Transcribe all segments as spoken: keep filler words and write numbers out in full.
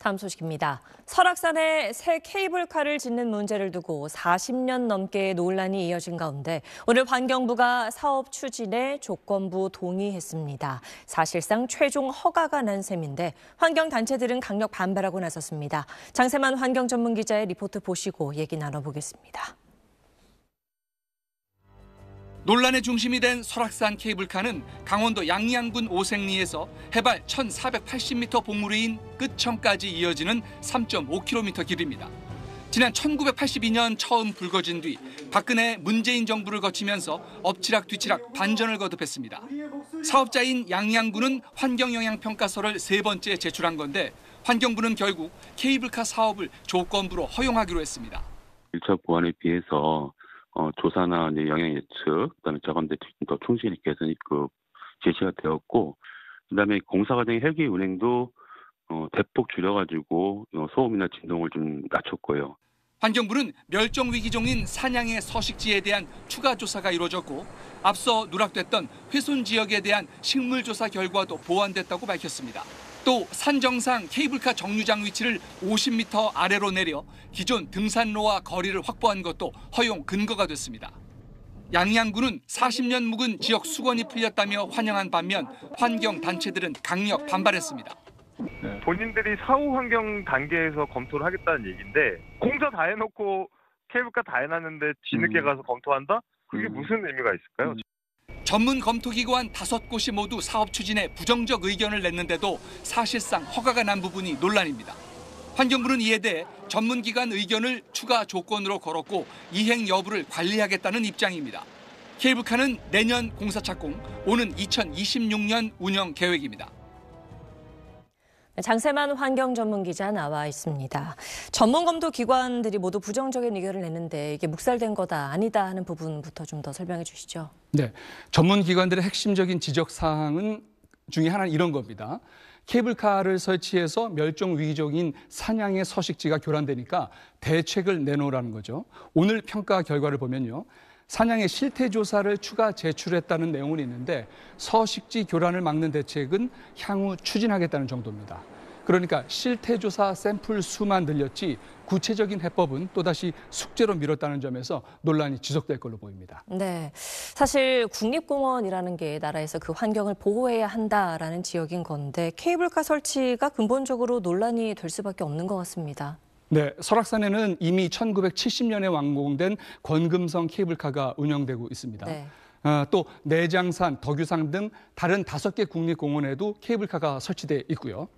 다음 소식입니다. 설악산에 새 케이블카를 짓는 문제를 두고 사십 년 넘게 논란이 이어진 가운데 오늘 환경부가 사업 추진에 조건부 동의했습니다. 사실상 최종 허가가 난 셈인데 환경단체들은 강력 반발하고 나섰습니다. 장세만 환경전문기자의 리포트 보시고 얘기 나눠보겠습니다. 논란의 중심이 된 설악산 케이블카는 강원도 양양군 오색리에서 해발 천사백팔십 미터 봉우리인 끝천까지 이어지는 삼 점 오 킬로미터 길입니다. 지난 천구백팔십이 년 처음 불거진 뒤 박근혜, 문재인 정부를 거치면서 엎치락뒤치락 반전을 거듭했습니다. 사업자인 양양군은 환경영향평가서를 세 번째 제출한 건데 환경부는 결국 케이블카 사업을 조건부로 허용하기로 했습니다. 일 차 보안에 비해서 어, 조사나 이제 영향 예측, 그다음에 저감대 더 충실히 개선이 그 제시가 되었고, 그다음에 공사 과정의 헬기 운행도 어, 대폭 줄여가지고 어, 소음이나 진동을 좀 낮췄고요. 환경부는 멸종 위기종인 산양의 서식지에 대한 추가 조사가 이루어졌고, 앞서 누락됐던 훼손 지역에 대한 식물 조사 결과도 보완됐다고 밝혔습니다. 또 산 정상 케이블카 정류장 위치를 오십 미터 아래로 내려 기존 등산로와 거리를 확보한 것도 허용 근거가 됐습니다. 양양군은 사십 년 묵은 지역 수건이 풀렸다며 환영한 반면 환경단체들은 강력 반발했습니다. 본인들이 사후 환경 단계에서 검토를 하겠다는 얘기인데 공사 다 해놓고 케이블카 다 해놨는데 뒤늦게 가서 검토한다? 그게 무슨 의미가 있을까요? 전문 검토기관 다섯 곳이 모두 사업 추진에 부정적 의견을 냈는데도 사실상 허가가 난 부분이 논란입니다. 환경부는 이에 대해 전문기관 의견을 추가 조건으로 걸었고 이행 여부를 관리하겠다는 입장입니다. 케이블카는 내년 공사 착공, 오는 이천이십육 년 운영 계획입니다. 장세만 환경전문기자 나와 있습니다. 전문검토기관들이 모두 부정적인 의견을 내는데 이게 묵살된 거다 아니다 하는 부분부터 좀 더 설명해 주시죠. 네, 전문기관들의 핵심적인 지적사항은 중에 하나는 이런 겁니다. 케이블카를 설치해서 멸종위기종인 산양의 서식지가 교란되니까 대책을 내놓으라는 거죠. 오늘 평가 결과를 보면요. 산양의 실태조사를 추가 제출했다는 내용은 있는데 서식지 교란을 막는 대책은 향후 추진하겠다는 정도입니다. 그러니까 실태조사 샘플 수만 늘렸지 구체적인 해법은 또다시 숙제로 미뤘다는 점에서 논란이 지속될 걸로 보입니다. 네, 사실 국립공원이라는 게 나라에서 그 환경을 보호해야 한다라는 지역인 건데 케이블카 설치가 근본적으로 논란이 될 수밖에 없는 것 같습니다. 네, 설악산에는 이미 천구백칠십 년에 완공된 권금성 케이블카가 운영되고 있습니다. 네. 어, 또 내장산, 덕유산 등 다른 다섯 개 국립공원에도 케이블카가 설치돼 있고요.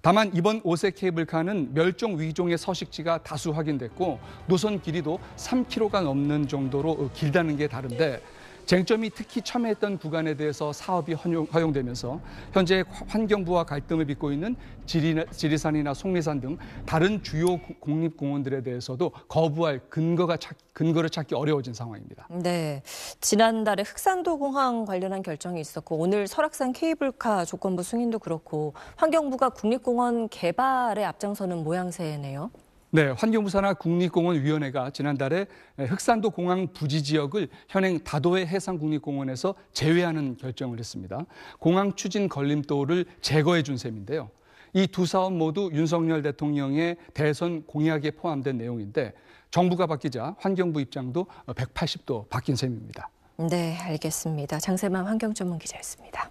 다만 이번 오색 케이블카는 멸종 위종의 서식지가 다수 확인됐고 노선 길이도 삼 킬로미터가 넘는 정도로 길다는 게 다른데 쟁점이 특히 첨예했던 구간에 대해서 사업이 허용, 허용되면서 현재 환경부와 갈등을 빚고 있는 지리, 지리산이나 속리산 등 다른 주요 국립공원들에 대해서도 거부할 근거가 찾, 근거를 찾기 어려워진 상황입니다. 네, 지난달에 흑산도공항 관련한 결정이 있었고 오늘 설악산 케이블카 조건부 승인도 그렇고 환경부가 국립공원 개발에 앞장서는 모양새네요. 네, 환경부사나 국립공원위원회가 지난달에 흑산도 공항 부지 지역을 현행 다도해 해상국립공원에서 제외하는 결정을 했습니다. 공항 추진 걸림돌을 제거해 준 셈인데요. 이 두 사업 모두 윤석열 대통령의 대선 공약에 포함된 내용인데 정부가 바뀌자 환경부 입장도 백팔십 도 바뀐 셈입니다. 네, 알겠습니다. 장세만 환경전문기자였습니다.